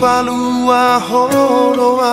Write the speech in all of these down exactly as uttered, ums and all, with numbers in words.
palua holoa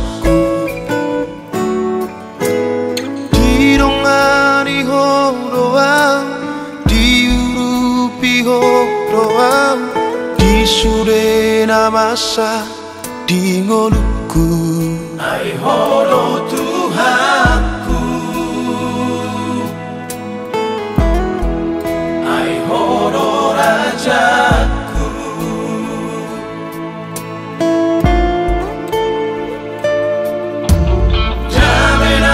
dirongari holoa diurupi holoa disurena masa dingoluku ai holo Tuhanku ai holo Rajaku Jamena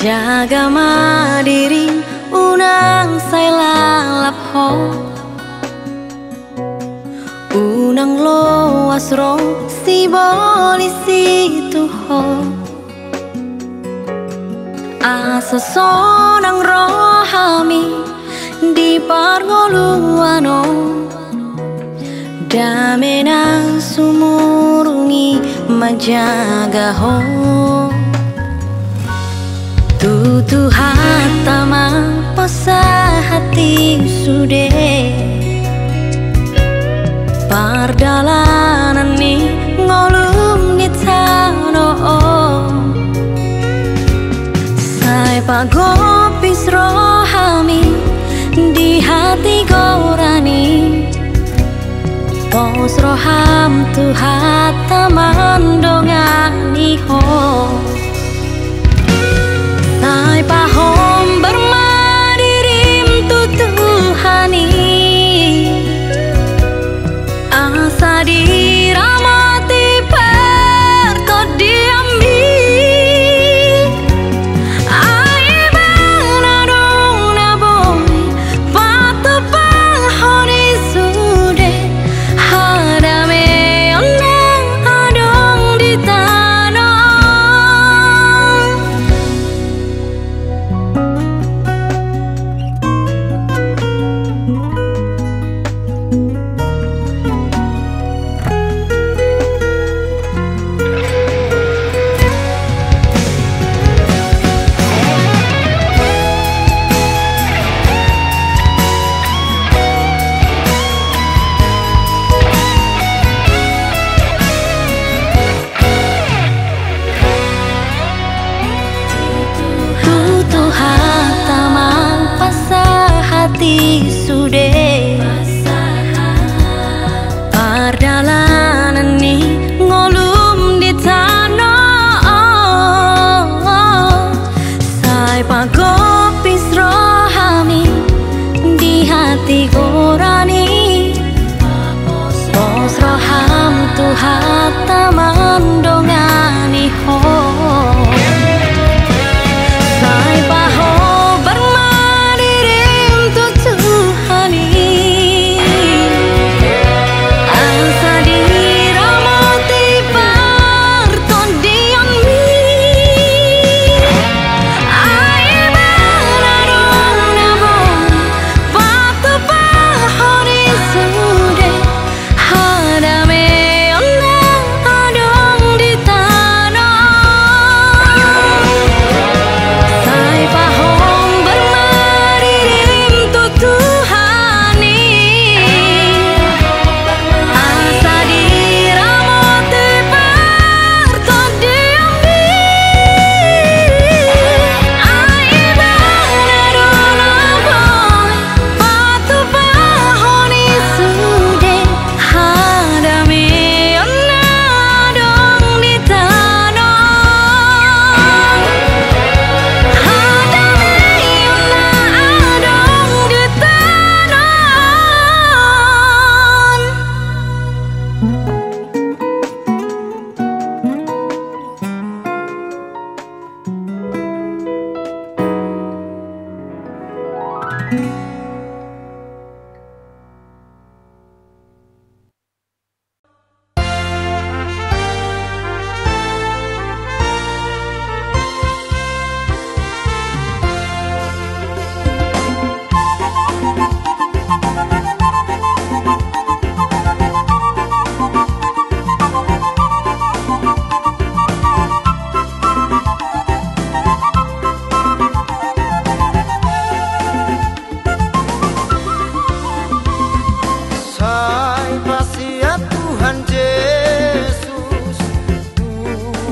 jaga madiri unang saya lalap ho unang loas ro si boli situ ho asa sonang rohami di pargoluano damena sumurungi majaga ho tutu hata mapasa hati sude pardalanan ni ngolum nitano sai pagopis rohami di hati gorani pos roham tu hata mandongani ho ai pahom bermadirim tu Tuhani asa diramati per kau diami ai benadong naboi patu panghoni sude hadame onang adong di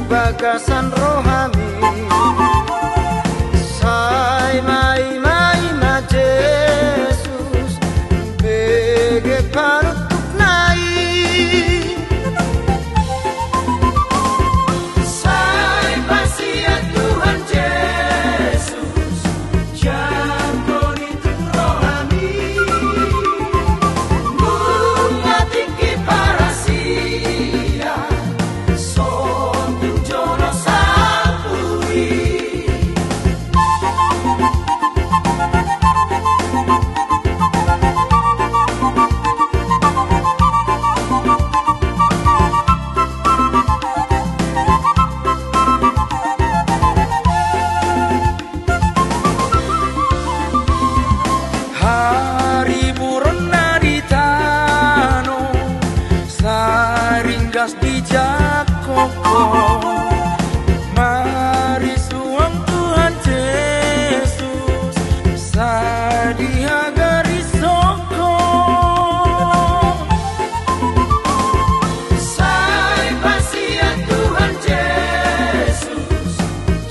Bagasan rohani, sai mai mai na Jesus, bege parutuk nai, sai pasia Tuhan Jesus, jagon itu rohani, bunga tinggi parasia, di Jakoko. Mari suang Tuhan Yesus, sadia garisoko. Sai pasia Tuhan Yesus,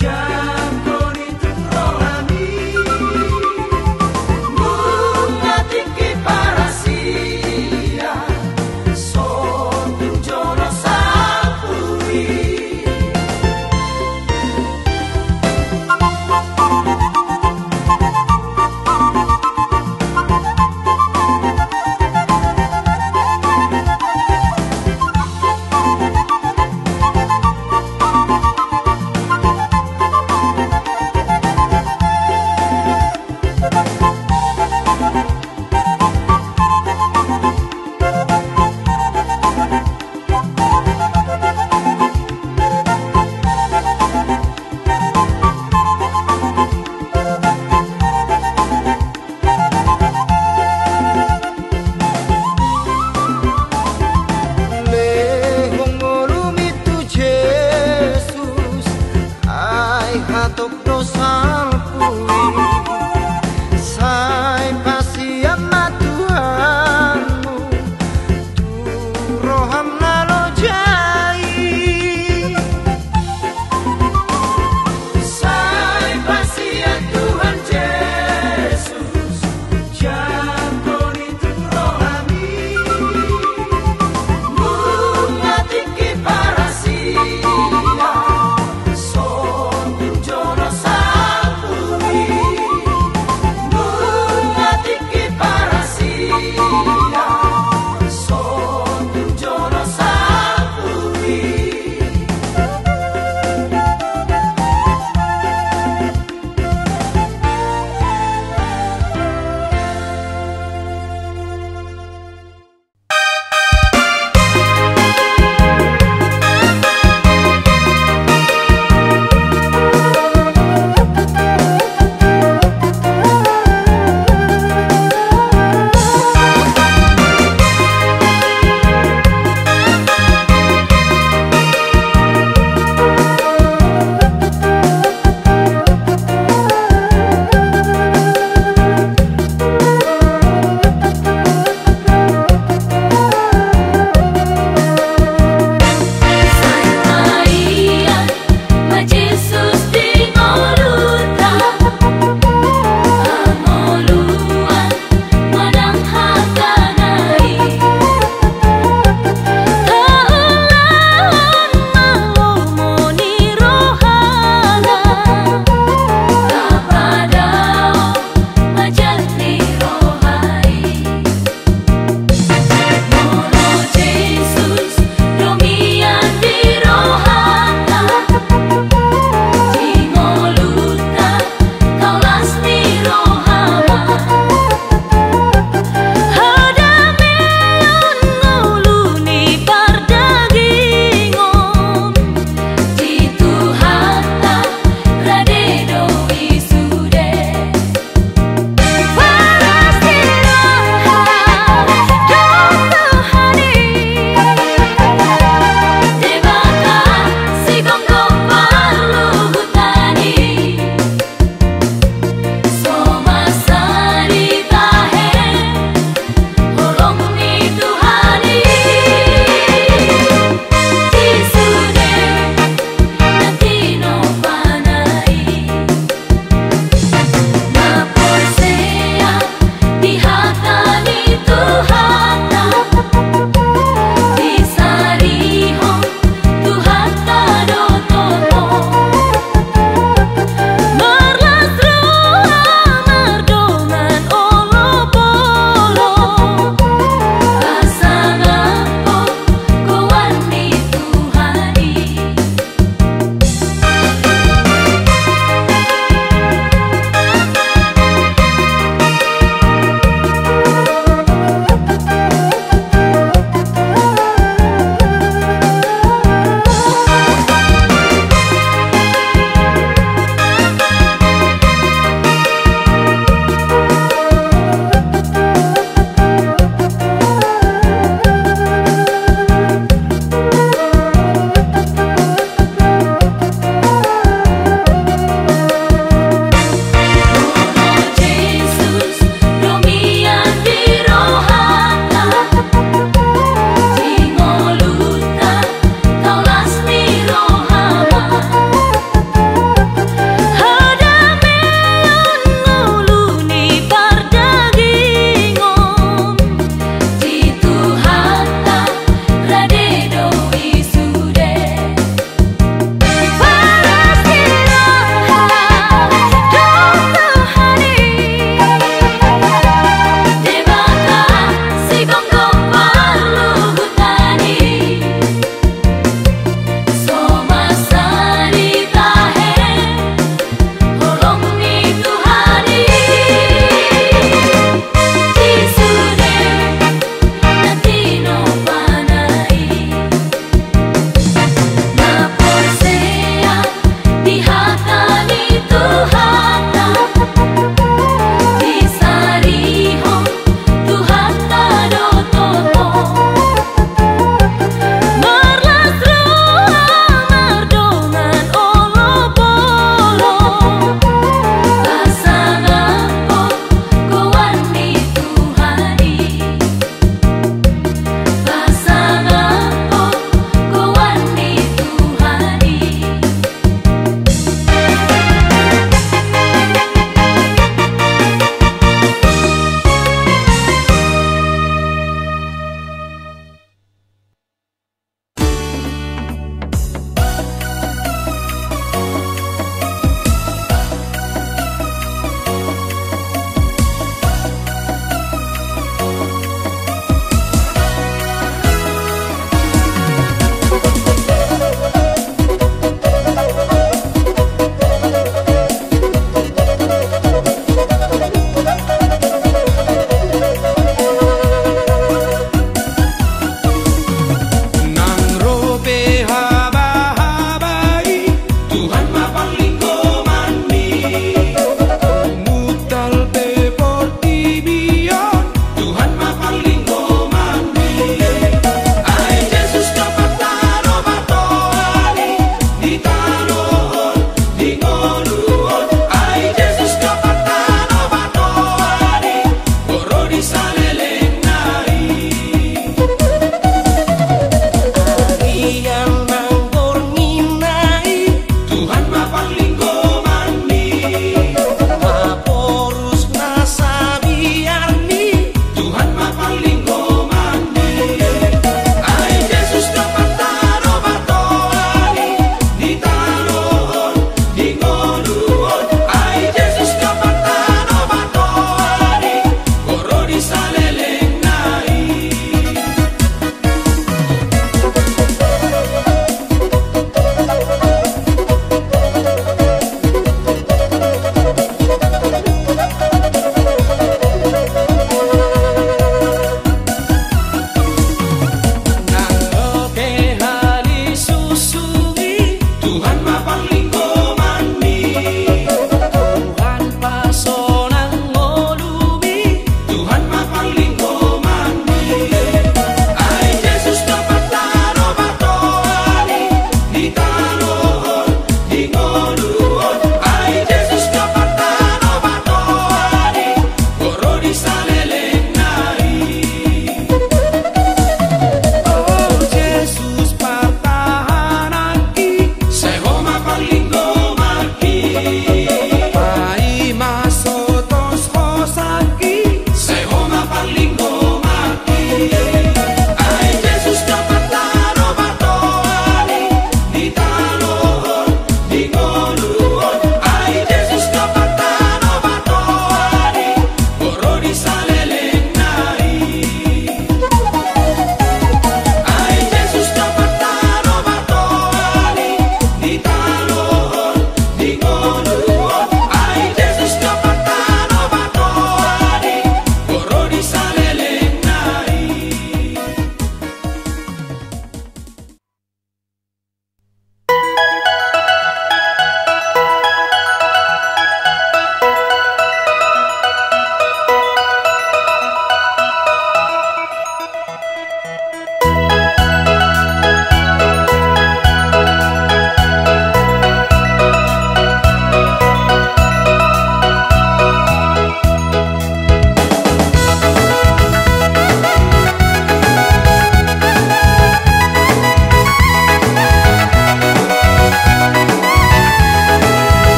jagon itu rohani, bunga tinggi parasia, Yo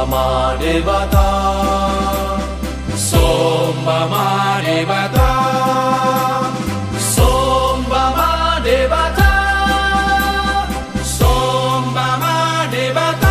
Soma Devata, Soma Devata, Soma Devata, Soma Devata.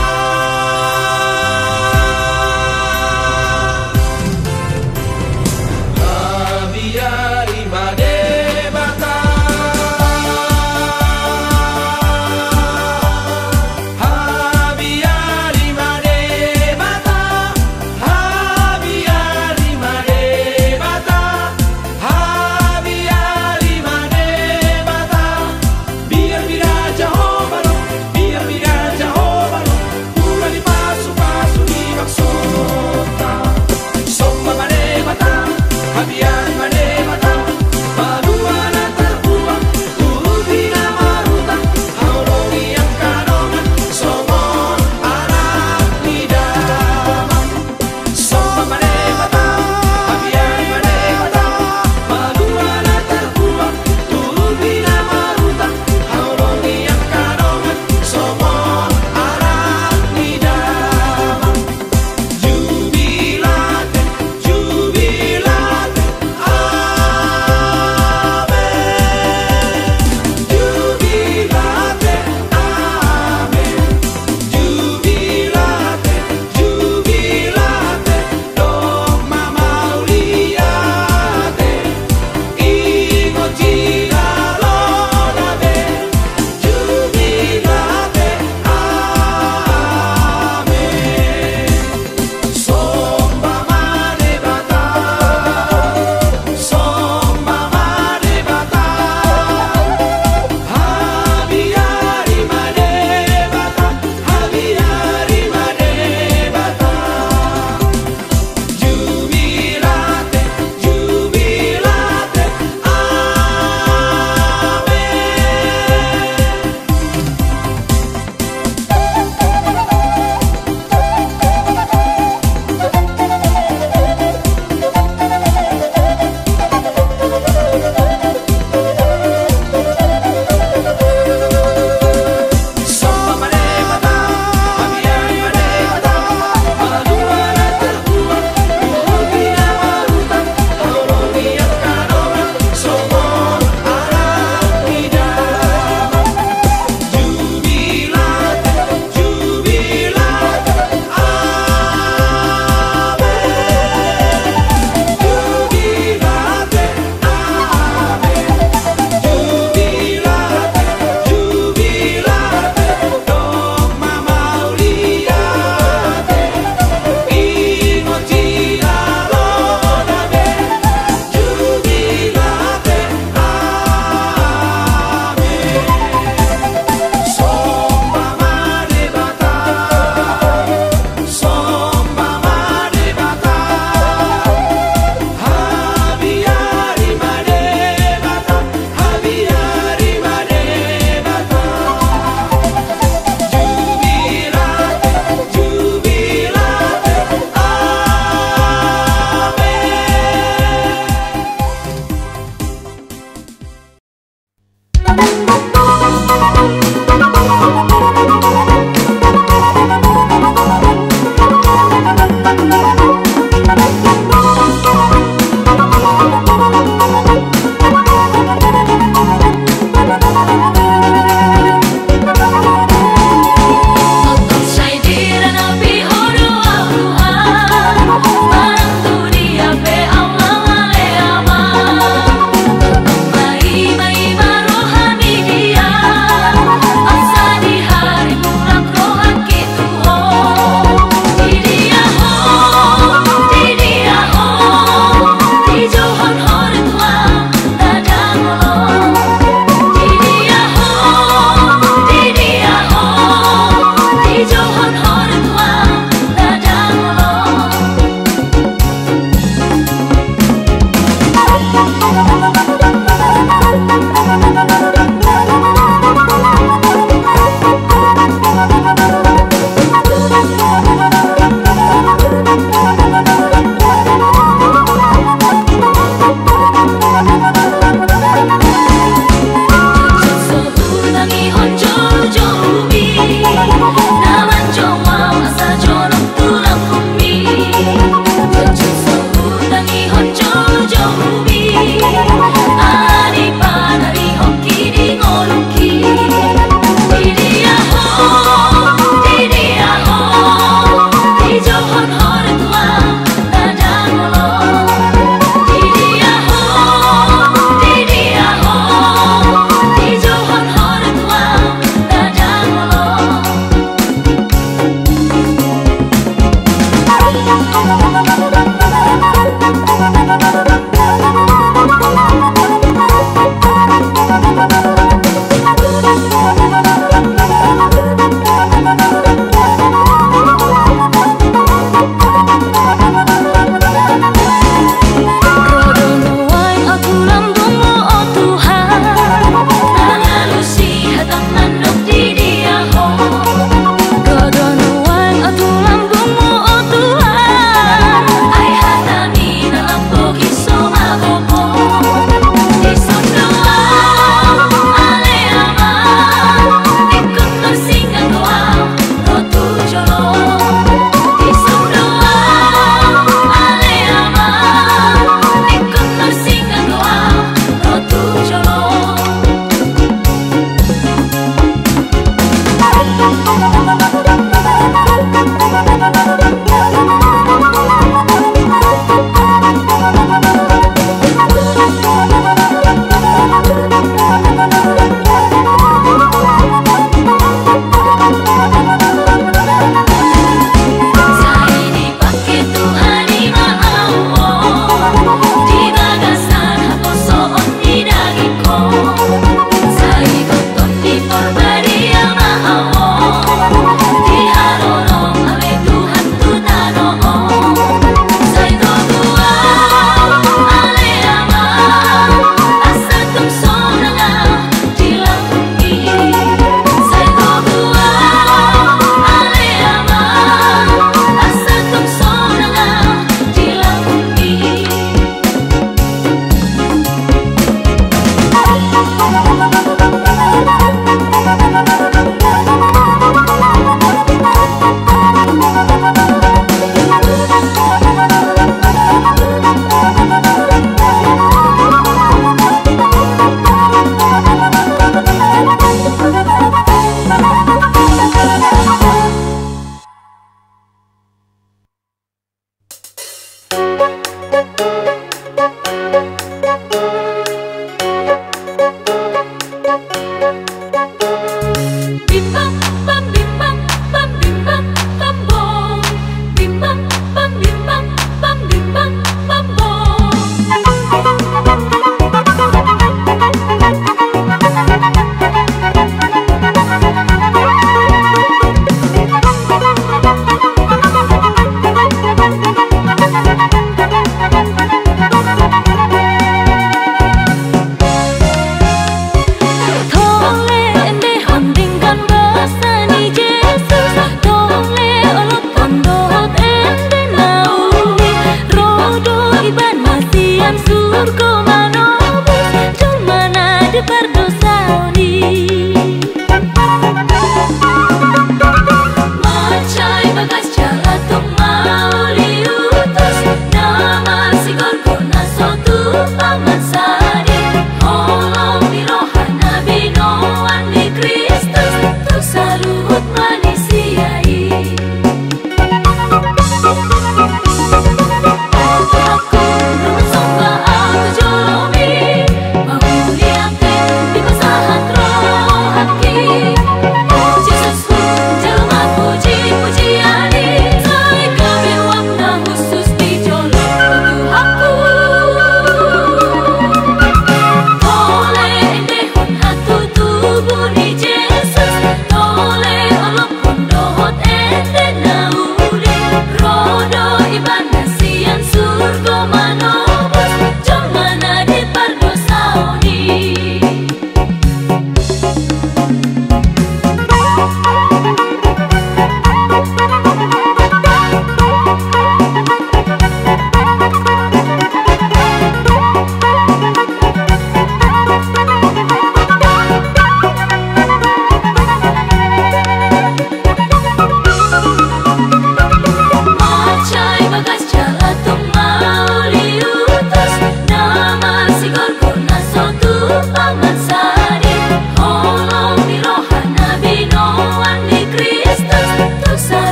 Puji-pujian ini,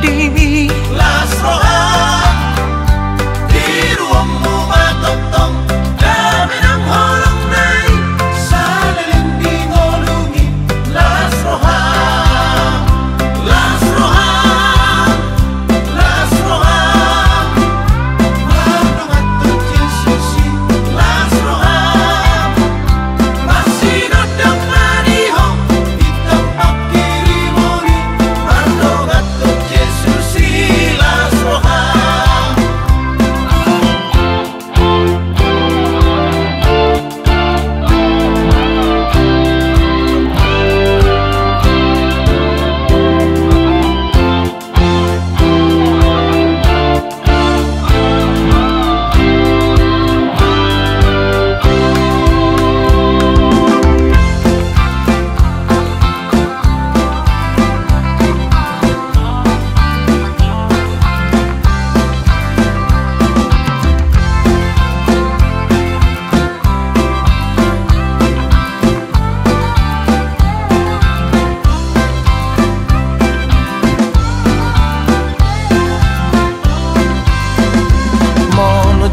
di las rohan di ruangmu batong tong dami nang holong nai salelin di ngolungi las rohan las rohan las rohan manung atur sisi las rohan masih nodang marihong di tempat dirimu ni manung atur sisi las rohan.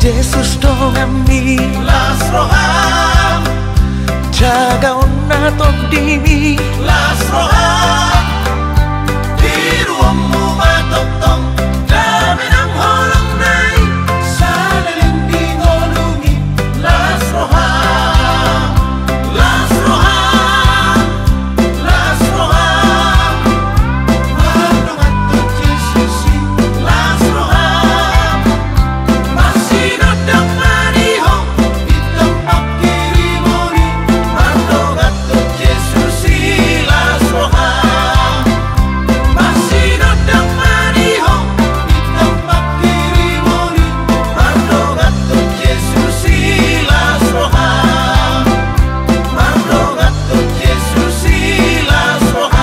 Yesus doang di las rohan jaga ona tok di las rohan di ruangmu matok tong dami nang holong nai salelin di ngolungi las rohan las rohan las rohan manung atur sisi las rohan masih nodang marihong di tempat dirimu ni manung atur sisi las rohan masih nodang marihong di tempat dirimu ni manung atur sisi las rohan manung atur sisi las rohan.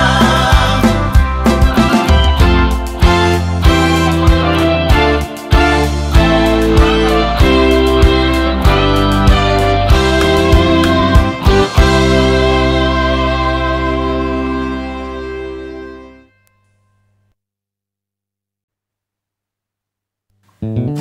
Thank you.